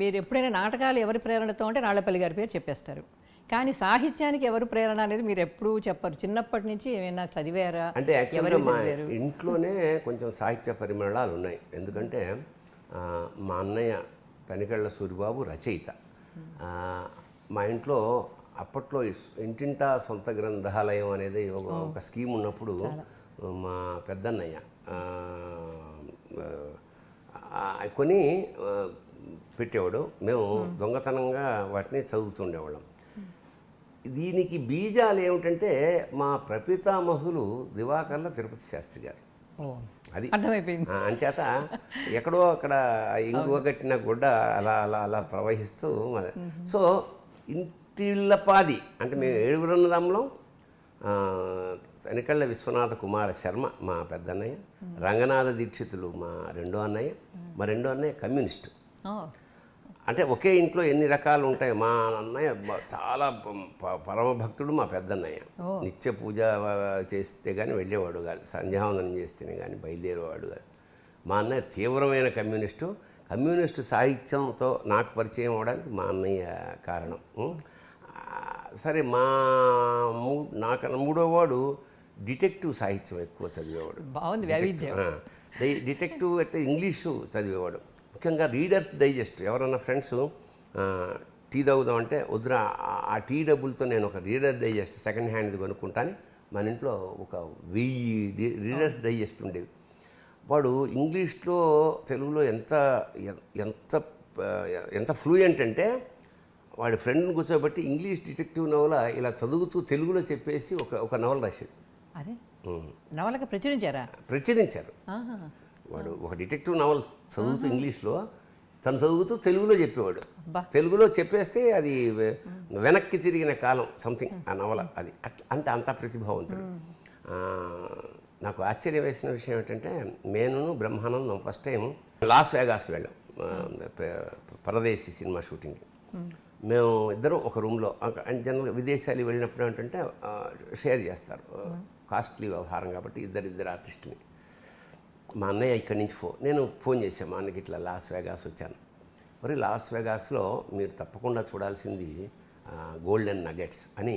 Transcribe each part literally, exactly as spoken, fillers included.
మీరు ఎప్పుడైనా నాటకాలు ఎవరి ప్రేరణతో అంటే నాళ్ళపల్లి గారి పేరు చెప్పేస్తారు. కానీ సాహిత్యానికి ఎవరు ప్రేరణ అనేది మీరు ఎప్పుడు చెప్పారు? చిన్నప్పటి నుంచి ఏమైనా చదివారా? అంటే యాక్చువల్గా మా ఇంట్లోనే కొంచెం సాహిత్య పరిమళాలు ఉన్నాయి. ఎందుకంటే మా అన్నయ్య తనికళ్ళ సురుబాబు రచయిత. మా ఇంట్లో అప్పట్లో ఇంటింటా సొంత గ్రంథాలయం అనేది ఒక స్కీమ్ ఉన్నప్పుడు మా పెద్దన్నయ్య కొని పెట్టేవాడు. మేము దొంగతనంగా వాటిని చదువుతుండేవాళ్ళం. దీనికి బీజాలు ఏమిటంటే మా ప్రపితామహులు దివాకర్ల తిరుపతి శాస్త్రి గారు. అది అర్థమైపోయింది. అంచేత ఎక్కడో అక్కడ ఇంగువ కట్టిన గుడ్డ అలా అలా అలా ప్రవహిస్తూ సో ఇంటిళ్ళ పాది అంటే మేము ఏడుగురున్నదమ్ములం. తనికళ్ళ విశ్వనాథ కుమార శర్మ మా పెద్దన్నయ్య, రంగనాథ దీక్షితులు మా రెండో అన్నయ్య. మా రెండో అన్నయ్య కమ్యూనిస్టు. అంటే ఒకే ఇంట్లో ఎన్ని రకాలు ఉంటాయి. మా అన్నయ్య చాలా పరమభక్తుడు. మా పెద్దన్నయ్య నిత్య పూజ చేస్తే కానీ వెళ్ళేవాడు కాదు, సంధ్యావందనం చేస్తేనే కానీ బయలుదేరేవాడు కాదు. మా అన్నయ్య తీవ్రమైన కమ్యూనిస్టు. కమ్యూనిస్టు సాహిత్యంతో నాకు పరిచయం అవడానికి మా అన్నయ్య కారణం. సరే, మా మూ నాకన్నా మూడోవాడు డిటెక్టివ్ సాహిత్యం ఎక్కువ చదివేవాడు. బాగుంది. డిటెక్టివ్ అయితే ఇంగ్లీషు చదివేవాడు. ముఖ్యంగా రీడర్స్ డైజెస్ట్. ఎవరన్నా ఫ్రెండ్స్ టీ తాగుదాం అంటే వద్దురా, ఆ టీ డబ్బులతో నేను ఒక రీడర్స్ డైజెస్ట్ సెకండ్ హ్యాండ్ది కొనుక్కుంటాను. మన ఇంట్లో ఒక వెయ్యి రీడర్స్ డైజెస్ట్ ఉండేవి. వాడు ఇంగ్లీష్లో తెలుగులో ఎంత ఎంత ఎంత ఫ్లూయెంట్ అంటే వాడి ఫ్రెండ్ని కూర్చోబెట్టి ఇంగ్లీష్ డిటెక్టివ్ నవల ఇలా చదువుతూ తెలుగులో చెప్పేసి ఒక ఒక నవల రాశాడు. అదే నవలకు ప్రచురించారా? ప్రచురించారు. వాడు ఒక డిటెక్టివ్ నవల చదువుతూ ఇంగ్లీష్లో తను చదువుతూ తెలుగులో చెప్పేవాడు. తెలుగులో చెప్పేస్తే అది వెనక్కి తిరిగిన కాలం సంథింగ్ ఆ నవల. అది అంటే అంత ప్రతిభావంతుడు. నాకు ఆశ్చర్యం వేసిన విషయం ఏంటంటే నేను Brahmanandam first time Las Vegas వెళ్ళాం పరదేశీ సినిమా షూటింగ్కి. మేము ఇద్దరం ఒక రూమ్లో. అండ్ జనరల్గా విదేశాలు వెళ్ళినప్పుడు ఏంటంటే షేర్ చేస్తారు, కాస్ట్లీ వ్యవహారం కాబట్టి ఇద్దరిద్దరు ఆర్టిస్టుని. మా అన్నయ్య ఇక్కడి నుంచి ఫో నేను ఫోన్ చేశాను మా అన్నకి, ఇట్లా లాస్ వేగాస్ వచ్చాను, మరి లాస్ వేగాస్లో మీరు తప్పకుండా చూడాల్సింది గోల్డెన్ నగెట్స్ అని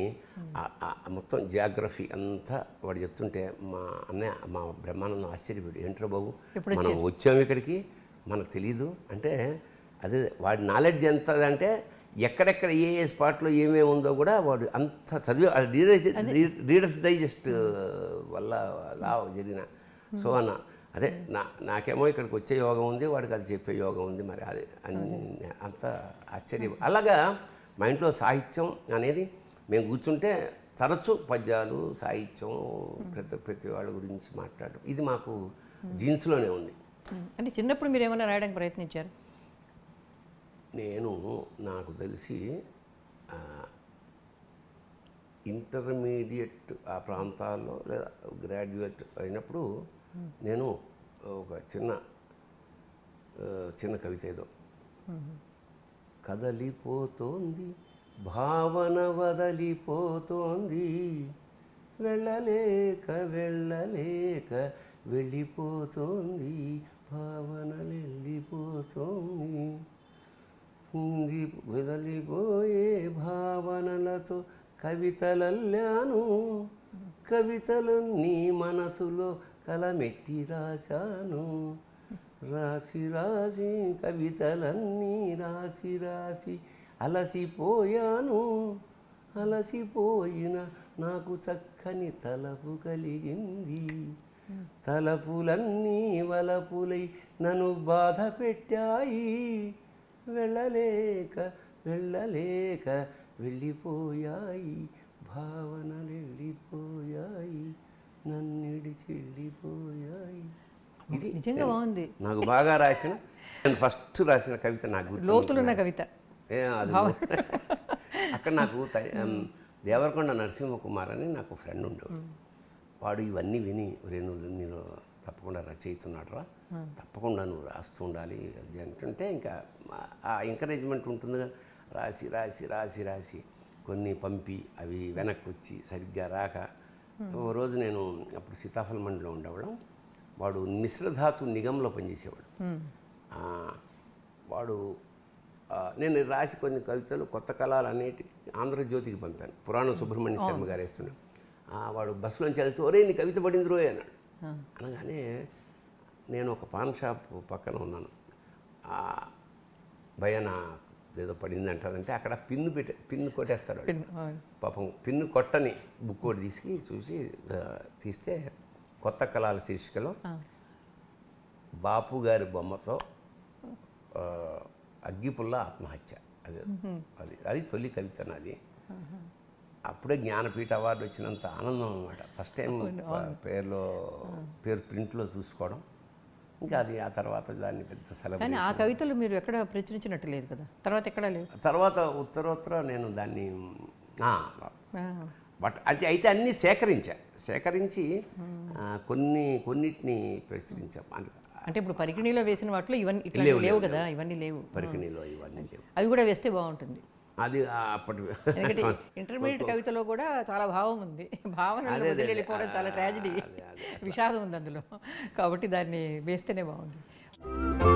మొత్తం జియోగ్రఫీ అంతా వాడు చెప్తుంటే మా అన్నయ్య మా బ్రహ్మానందం ఆశ్చర్యపోయాడు. ఏంట్రా బాబు, మనం వచ్చాము ఇక్కడికి, మనకు తెలీదు అంటే. అదే వాడి నాలెడ్జ్ ఎంతదంటే ఎక్కడెక్కడ ఏ ఏ స్పాట్లో ఏమేమి ఉందో కూడా వాడు అంత చదివే. రీడర్స్ రీడర్స్ డైజెస్ట్ వల్ల అలా జరిగిన సో అన్న అదే నా నాకేమో ఇక్కడికి వచ్చే యోగం ఉంది, వాడికి అది చెప్పే యోగం ఉంది. మరి అదే అంత ఆశ్చర్యం. అలాగా మా ఇంట్లో సాహిత్యం అనేది మేము కూర్చుంటే తరచూ పద్యాలు సాహిత్యం ప్రతి ప్రతి వాళ్ళ గురించి మాట్లాడటం ఇది మాకు జీన్స్లోనే ఉంది. అంటే చిన్నప్పుడు మీరు ఏమైనా రాయడానికి ప్రయత్నించారు? నేను నాకు తెలిసి ఇంటర్మీడియట్ ఆ ప్రాంతాల్లో లేదా గ్రాడ్యుయేట్ అయినప్పుడు నేను ఒక చిన్న చిన్న కవిత ఏదో కదలిపోతోంది భావన వదలిపోతోంది వెళ్ళలేక వెళ్ళలేక వెళ్ళిపోతోంది భావన వెళ్ళిపోతోంది ఉంది వదలిపోయే భావనలతో కవితలల్లాను కవితలన్నీ మనసులో కలమెట్టి రాశాను రాసి రాసి కవితలన్నీ రాసి రాసి అలసిపోయాను అలసిపోయిన నాకు చక్కని తలపు కలిగింది తలపులన్నీ వలపులై నన్ను బాధ పెట్టాయి వెళ్ళలేక వెళ్ళలేక వెళ్ళిపోయాయి భావనలు వెళ్ళిపోయాయి నన్నిడి చెల్లిపోయాయి. ఇది నిజంగా బాగుంది. నాకు బాగా రాసిన నేను ఫస్ట్ రాసిన కవిత నాకు లోతులున్న కవిత. అక్కడ నాకు దేవరకొండ నరసింహ కుమార్ అని నాకు ఫ్రెండ్ ఉండేవాడు. వాడు ఇవన్నీ విని రేణు నేను తప్పకుండా రచయితున్నాడు రా, తప్పకుండా నువ్వు రాస్తూ ఉండాలి అది అంటుంటే ఇంకా ఆ ఎంకరేజ్మెంట్ ఉంటుందిగా. రాసి రాసి రాసి రాసి కొన్ని పంపి అవి వెనక్కి వచ్చి సరిగ్గా రాక ఓ రోజు నేను అప్పుడు సీతాఫల మండిలో ఉండేవాళ్ళం. వాడు మిశ్రధాతు నిగంలో పనిచేసేవాడు. వాడు నేను రాసి కొన్ని కవితలు కొత్త కళలు అనేటివి ఆంధ్రజ్యోతికి పంపాను. పురాణ సుబ్రహ్మణ్య శర్మ గారు వేస్తున్నాం. వాడు బస్సులోంచి వెళ్తూ ఒరే నీ కవిత పడింది రోయ్ అన్నాడు. అనగానే నేను ఒక పాన్ షాప్ పక్కన ఉన్నాను. భయాన ఏదో పడింది అంటారంటే అక్కడ పిన్ను పెట్ట పిన్ను కొట్టేస్తారు. పాపం పిన్ను కొట్టని బుక్ ఒకటి తీసుకు చూసి తీస్తే కొత్త కళల శీర్షికలో బాపు గారి బొమ్మతో అగ్గిపుల్ల ఆత్మహత్య. అది అది అది తొలి కవిత నాది. అప్పుడే జ్ఞానపీఠ అవార్డు వచ్చినంత ఆనందం అనమాట. ఫస్ట్ టైం పేరులో పేరు ప్రింట్లో చూసుకోవడం. ఇంకా అది ఆ తర్వాత దాన్ని పెద్ద సెలబ్రేషన్. ఆ కవితలు మీరు ఎక్కడ ప్రచురించినట్టు లేదు కదా తర్వాత ఎక్కడ లేదు. తర్వాత ఉత్తరోత్తర నేను దాన్ని బట్ అంటే అయితే అన్నీ సేకరించా. సేకరించి కొన్ని కొన్నిటిని ప్రచురించాం. అంటే ఇప్పుడు పరికిణీలో వేసిన వాటిలో ఇవన్నీ ఇట్లా లేవు కదా. ఇవన్నీ లేవు పరికిణీలో. ఇవన్నీ లేవు. అవి కూడా వేస్తే బాగుంటుంది. అది అప్పటి ఇంటర్మీడియట్ కవితలో కూడా చాలా భావం ఉంది. భావన వెళ్ళిపోవడం చాలా ట్రాజడీ విషాదం ఉంది అందులో. కాబట్టి దాన్ని వేస్తేనే బాగుంటుంది.